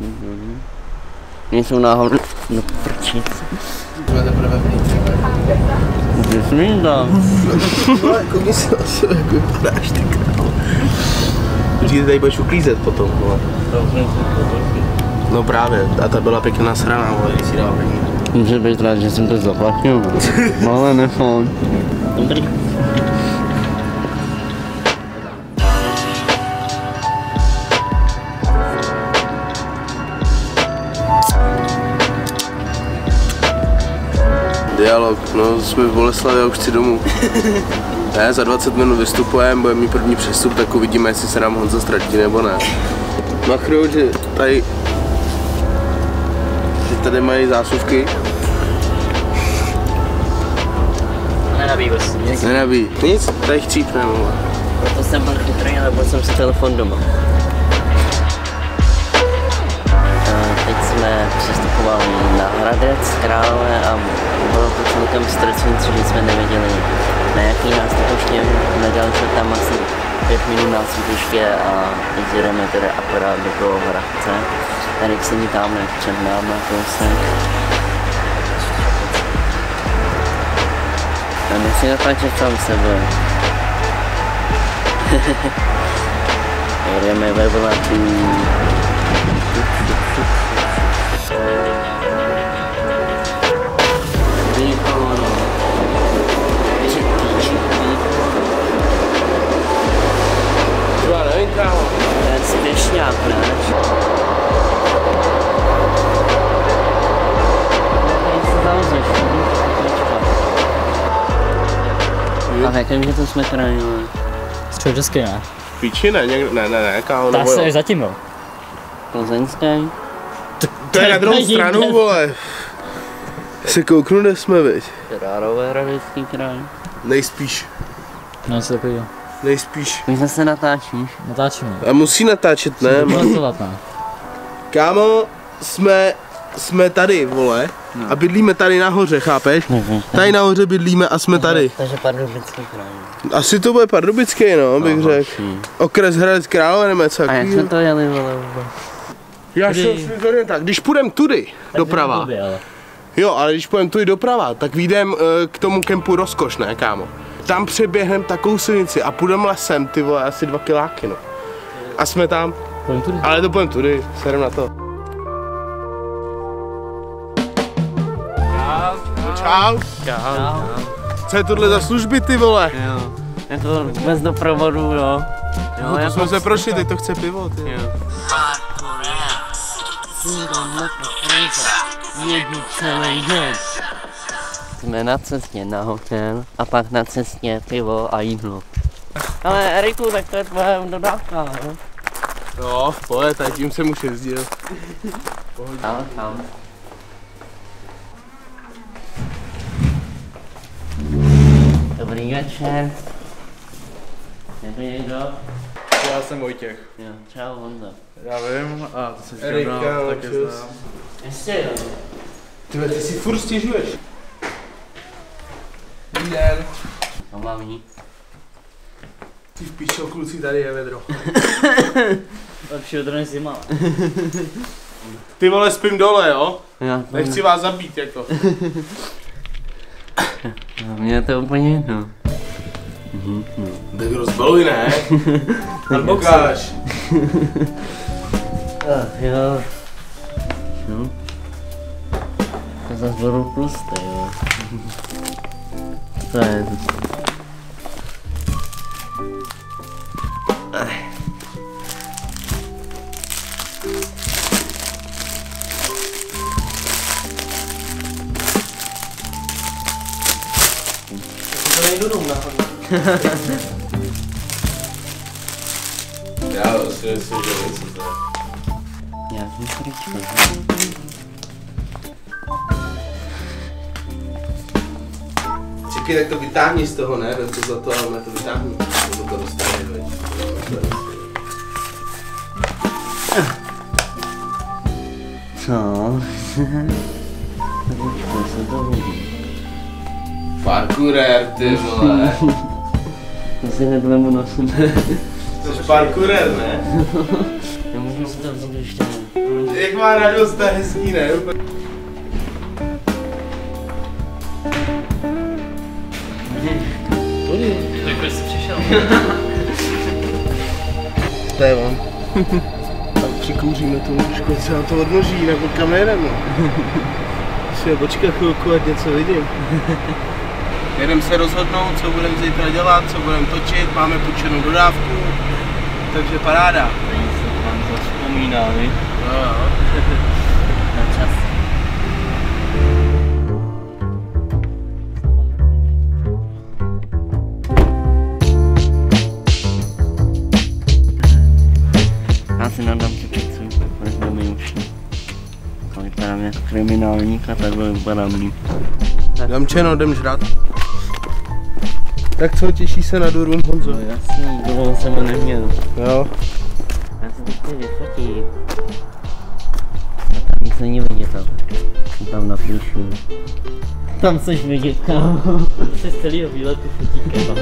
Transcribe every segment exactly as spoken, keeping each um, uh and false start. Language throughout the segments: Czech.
Mhm. Nejsou náhodou. No prčíc. Bude teprve vnitř. Nesmím tam. Ale koukni se na sebe, jak vypadáš, ty králo. Určitě tady budeš uklízet potom, vole. No právě, a ta byla pěkně nasraná, vole, když si dala peníze. Může být rád, že jsem to zaplatil, ale nefám. Dobrý. Dialog, no jsme v Boleslavě, já už chci domů. Ne, za dvacet minut vystupujeme, budeme mít první přestup, tak uvidíme, jestli se nám Honza ztratí nebo ne. Machruju, že tady... že tady mají zásuvky. Nenabíjí vlastně nic. Nenabíjí. Nic? Tady chcípne, no. Proto jsem byl chytrý, ale byl jsem si telefon doma. Teď jsme přestupovali na Hradec Králové a bylo to celkem stresující, že jsme nevěděli, na jaký nás točně nedali se tam asi pět minut na svítiště a teď jdeme tedy akorát do toho Hradce. Erik sedí tamhle před náma kousek. A nechci natáčet sám sebe. Jdeme ve vlaku. A v jakém, že to jsme krajili? Z České, ne? Píči, ne, ne, ne, ne, jaká ta se až zatím, jo. Plzeňské? To je na druhou stranu, vole. Se kouknu, kde jsme, viď? Králové, Hradecký kraj. Nejspíš. No, co takový, jo. Nejspíš. My zase natáčíš. Natáčíme. A musí natáčet, ne? Kámo, jsme, jsme tady, vole. No. A bydlíme tady nahoře, chápeš? Mm-hmm. Tady nahoře bydlíme a jsme mm-hmm. tady. Takže Pardubický kraj. Asi to bude Pardubický, no, bych no, řekl. Okres Hradec Králové nebo něco. A jak jsme to jeli, vole, vůbec? Já jsem si to tak, když půjdem tudy, tak doprava. Blbě, ale. Jo, ale když půjdem tudy doprava, tak vyjdem uh, k tomu kempu Rozkoš, ne, kámo? Tam přeběhneme takovou silnici a půjdem lesem, ty vole, asi dva kiláky, no. A jsme tam. Půjdem tudy. Ale to půjdem tudy, serem na to. Čau. Čau. Čau. Co je tohle za služby, ty vole? Jo. Je to bez doprovodu, jo. Jo, no, to jsme se prošli, teď to chce pivo, ty. Jo. Jsme na cestě na hotel a pak na cestě pivo a jídlo. Ale Eriku, tak to je tvoje dodávka, jo? No, pojď, tady tím jsem už jezdil. Pohodě. Dobrý večer. Nebyl někdo? Já jsem Vojtěch. Jo, čau Honza. Já vím, a to jsem Erik, tak je znám. Ještě jo. Tyhle, ty si furt stěžuješ. Dobrý den. No mami. Ty v píčo, kluci, tady je vedro. Lepší vedro než zima. Ty vole, spím dole, jo? Já, nechci vás zabít, jako. No, mně je to úplně jedno. Mhm, no. Tak rozbaluj, ne? Albokáš. Ach jo. No. To zase budou plusté, jo. To je to. Durum, já si myslím, že něco to je. Já jsem tričko. Čekaj, tak to vytáhni z toho, ne? Vem to za to, ale to vytáhni. To to dostane, veď. Co? Tričko se to hodí. Parkourer, ty vole. Asi hned vemu nosu. Jsi parkourel, ne? Já můžu si to vzít ještě. Jak má radost, ta hezký, ne? Děkuji, že jsi přišel. To je on. Tak přikouříme to lůžko, co nám to odnoží, nebo kamerem. Musíme počkat chvilku, ať něco vidím. Jedeme se rozhodnout, co budeme zítra dělat, co budeme točit, máme půjčenou dodávku, takže paráda. Tady se tam zavzpomíná, víš? No jo. Na čas. Já si nadám tu pizzu, protože mi už vypadám jako kriminálník a takhle vypadám líp. Damčeno, jdem žrat. Tak co, těší se na Durum, Honzo? No jasný, dlouho jsem ho neměl. Jo. Já si teď vyfotím. Nic není vidět, ale jsem tam na plíšu. Tam seš vidět, kámo. Se z celého výletu fotí keba.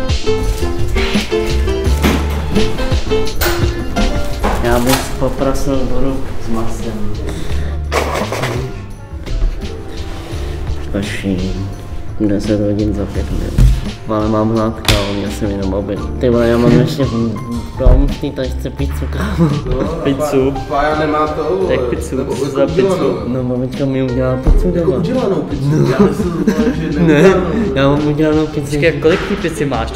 Já bych poprosil Durum s masem. Paším. deset hodin za pět minut. Ale mám hlad, kámo, já jsem jenom oběd. Ty vole, já mám ještě v té tašce pizzu, kámo. Pizzu? Pája nemá to. Tak pizzu, pizzu za pizzu. No, mamička mi udělala pizzu doma. Jako udělanou pizzu, já si ne, já mám udělanou pizzu. Počkej, kolik ty pizzy máš?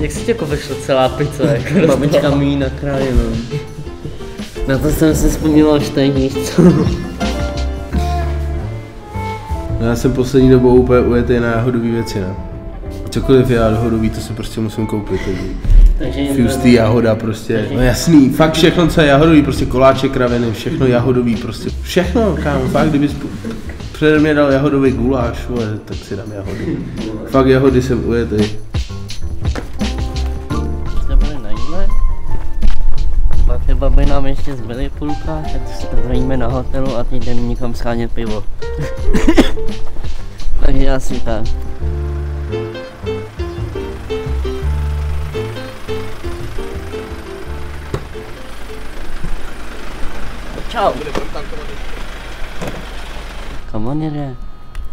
Jak si tě jako vešla celá pizza? Mamička mi ji nakrájela. Na to jsem si vzpomněla už teď, víš co? Já jsem poslední dobou úplně ujetý na jahodový věci, ne? Cokoliv je jahodový, to si prostě musím koupit. Fustý, jahoda prostě, no jasný, fakt všechno, co je jahodový, prostě koláče, kraviny, všechno jahodový prostě. Všechno, kámo, fakt, kdybys přede mě dal jahodový guláš, tak si dám jahody. Fakt jahody jsem ujetý. Jsme byli na jídle, pak ty babi nám ještě zbyly půlka, tak se zdravíme na hotelu a teď jdem nikam schánět pivo. Takže asi tak. Čau. Kam on jde?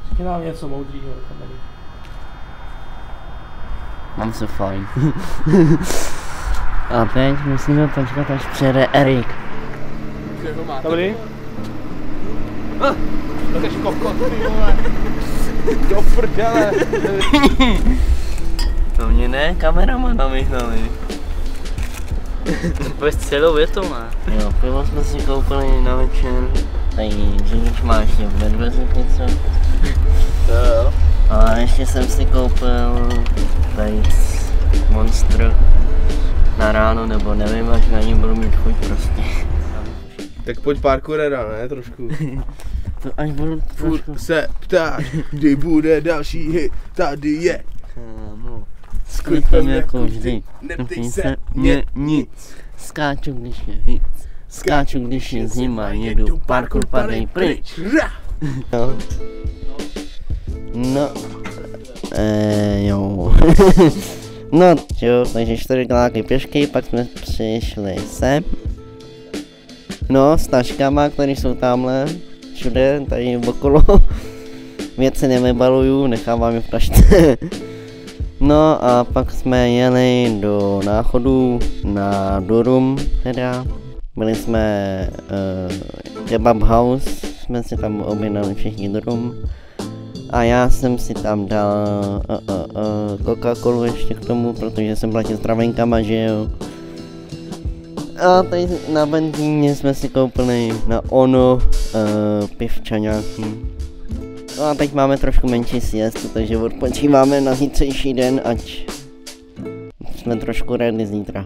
Řekni nám něco moudrýho do kamery. Mám se fajn. A teď musíme počkat, až přijede Erik. Dobrý? To jsi kokot, ty vole. Do prdele. To mě ne, kameramana vyhnali. To je celou větou, ne? Jo, pivo jsme si koupili na večer. Tady řidič má ještě ve dveřích něco. Jo. A ještě jsem si koupil tady Monster na ráno, nebo nevím, až na ní budu mít chuť prostě. Tak pojď parkourera, ne? Trošku. To až budu furt se ptáš, kdy bude další hit, tady je. Kámo. S klipem jako vždy, neptej se mě nic. Skáču, když je hit, skáču, když je zima, jedu parkour, padej pryč. No. No. Eee, jo. No, jo, takže čtyři kiláky pěšky, pak jsme přišli sem. No, s taškama, které jsou tamhle. Všude, tady okolo. Věci nevybaluju, nechávám je v tašce. No a pak jsme jeli do Náchodu na Durum teda. Byli jsme uh, kebab house, jsme si tam objednali všichni Durum. A já jsem si tam dal uh, uh, uh, Coca-Colu ještě k tomu, protože jsem platil s travenkama, že jo. A tady na Ventíně jsme si koupili na ono uh, pivčaňáky. No a teď máme trošku menší siestu, takže odpočíváme na zítřejší den, ať jsme trošku ready zítra.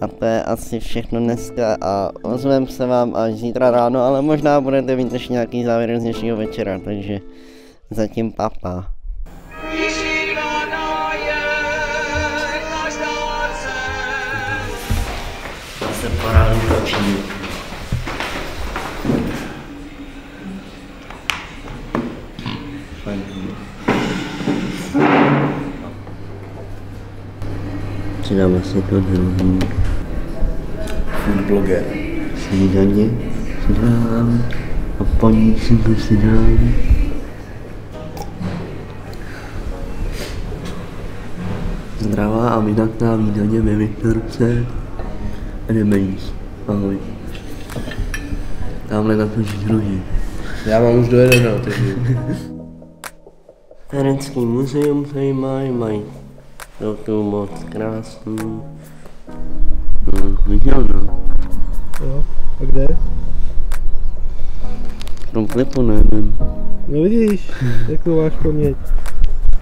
A to je asi všechno dneska a ozvem se vám až zítra ráno, ale možná budete mít ještě nějaký závěr z dnešního večera, takže zatím papa. Se parádu točím. vysílám vlastně to druhý. Food blogger. Snídaně si dám a paníčku si dám. Zdravá a vydatná výdaně ve Viktorce a jdeme jíst. Ahoj. Tamhle na to druhý. Já mám už do jednoho, takže. Ternický muzeum tady mají, mají to moc krásný. No, viděl, no. Jo, a kde? V tom klipu nevím. No vidíš, jakou máš paměť.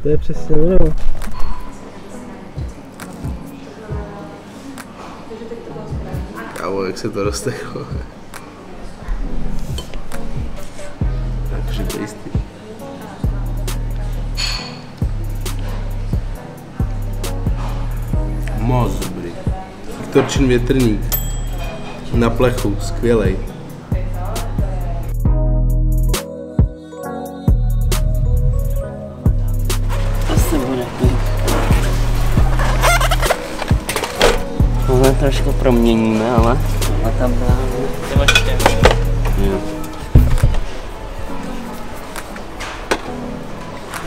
To je přesně ono. Kámo, jak se to rozteklo. Takže to jistý. Moc dobrý. Viktorčin větrník. Na plechu, skvělej. Asi bude klid. Tohle trošku proměníme, ale... A tam dáme. Tyločkem. Jo.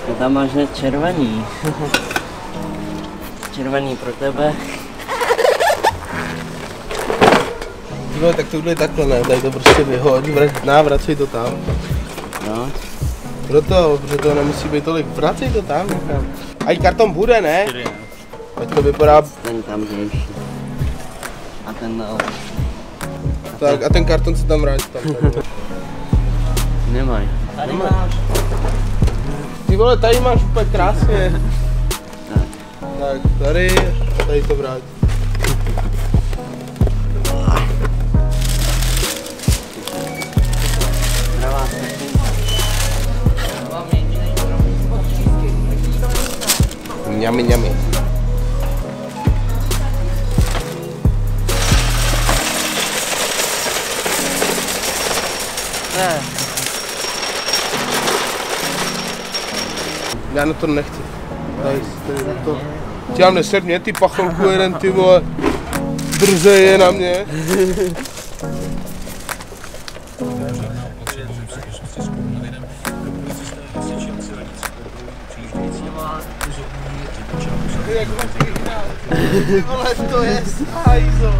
To tam máš hned červený. Červený pro tebe. No, tak to bude takhle, ne? Tady to prostě vyhoď, návracej to tam. No. Proto, protože to nemusí být tolik, vracej to tam. Ať karton bude, ne? Ať to vypadá... Ten tam zvětší. A ten dál. Tak a ten karton se tam vrátí tam. Nemaj. Tady máš. Ty vole, tady máš úplně krásně. Tak. Tak, tady, tady to vrátí. Mňami, mňami. Ne. Já na to nechci. Tady, tady na to. Ty já nesed mě, ty pacholku jeden, ty vole. Drze je na mě. Ty vole, to je hajzo.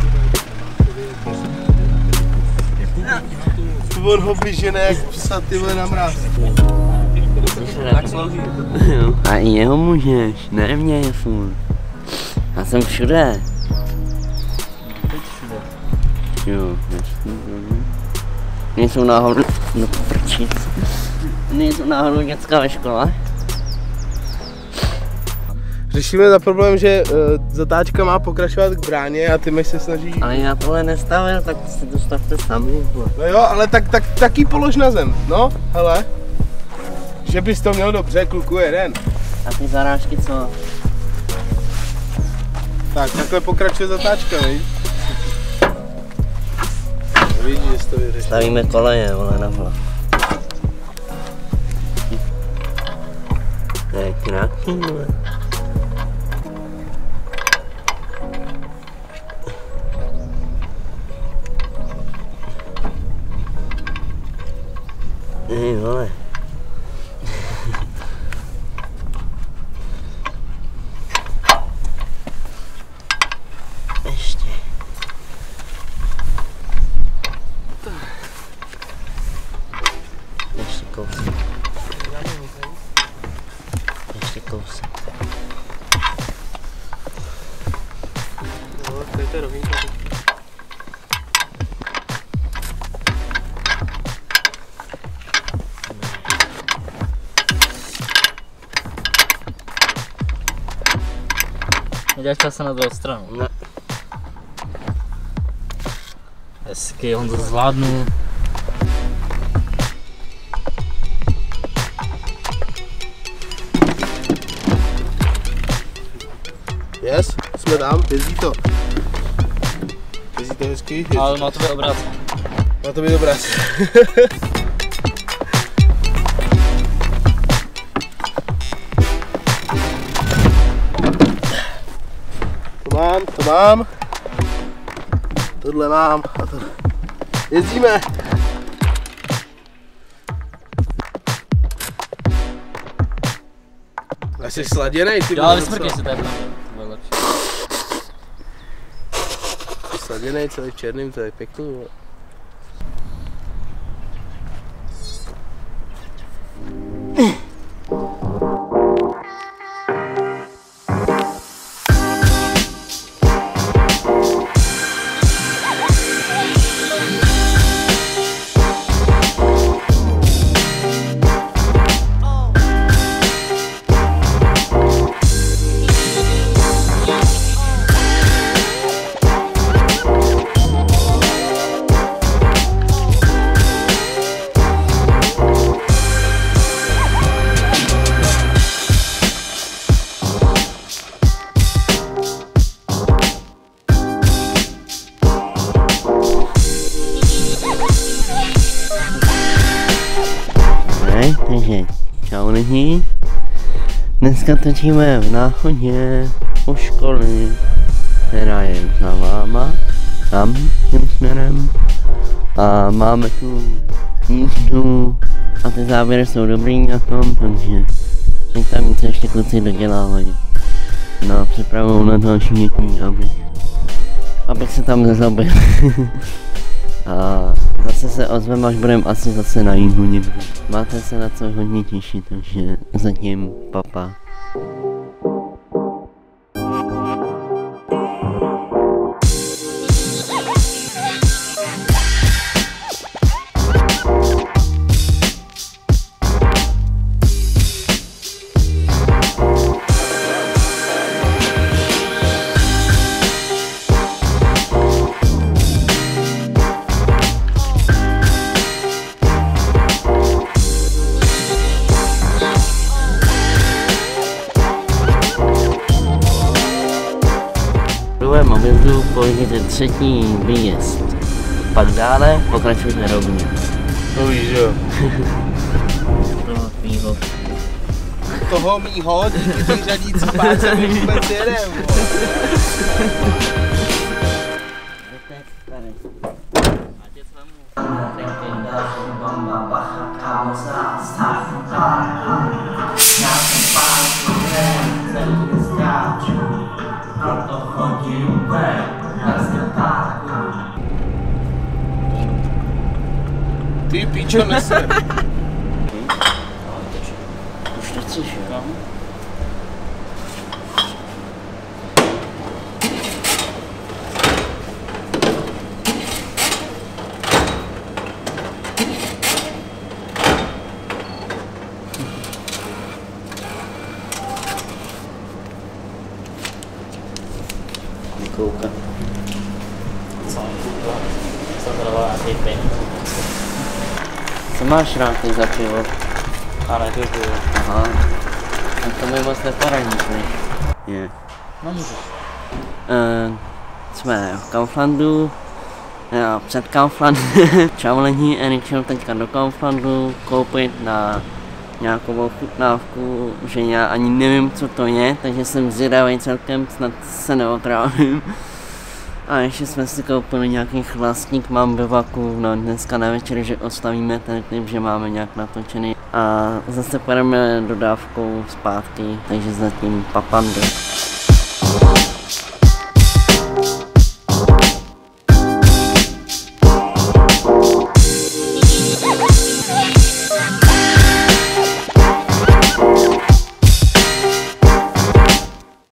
On ho vyžene jak psa, ty vole, na mráz. Tak slouží. A i jeho můžeš, nervně je furt. Já jsem všude. Teď všude. Jo, jasný, dobrý. Nejsou náhodou, no prčíc. Nejsou náhodou děcka ve škole. Řešíme za problém, že uh, zatáčka má pokračovat k bráně a ty myš se snaží... Ale já tohle nestavil, tak si to stavte sami. No jo, ale tak, tak, taky polož na zem, no, hele. Že bys to měl dobře, kluku, jeden. A ty zarážky co? Tak, takhle pokračuje zatáčka, víš? Vidíš, že jsi to vyřešil. Stavíme koleje, vole, na hlavu. To je krátký, vole. Ej, vole. Ještě. Ještě kousek. Ještě kousek. No, tady to je rovinka. Děláš čas na druhou stranu? Ne. Hezky, Honza zvládnul. Yes, jsme tam, jezdí to. Jezdí to hezky. Jezdí. Ale má to být obraz. Má to být obraz. mám, to mám. Tohle mám a tohle. Jezdíme. A jsi sladěnej, ty vole. Jo, vysmrkni se tady. To je lepší. Sladěnej celý v černým, to je pěkný. Dneska točíme v Náchodě u školy, která je za váma, tam tím směrem, a máme tu jízdu a ty záběry jsou dobrý na tom, takže teď tam něco ještě kluci dodělávají na přepravou na další dětí, abych, abych se tam nezabil. A zase se ozvem, až budeme asi zase na jízdu někdy. Máte se na co hodně těšit, takže zatím papa. Pojďte třetí výjezd, pak dále pokračujte rovně. To víš, jo. Toho mýho, díky ty řadící páce, my vůbec jedem. Ty píčo, nesem. Už to chceš, jo? Kouka. Co máš rád ty za pivo? Ale to pivo. Aha. A to mi moc neporadíš, ne? Je. No můžeš. Uh, jsme v Kauflandu. Já před Kauflandem. Čavlení, Erik šel teďka do Kauflandu koupit na nějakou chutnávku, že já ani nevím, co to je, takže jsem zvědavý celkem, snad se neotrávím. A ještě jsme si koupili nějaký chlastník, mám ve vaku, no dneska na večer, že oslavíme ten klip, že máme nějak natočený. A zase půjdeme dodávkou zpátky, takže zatím papám do.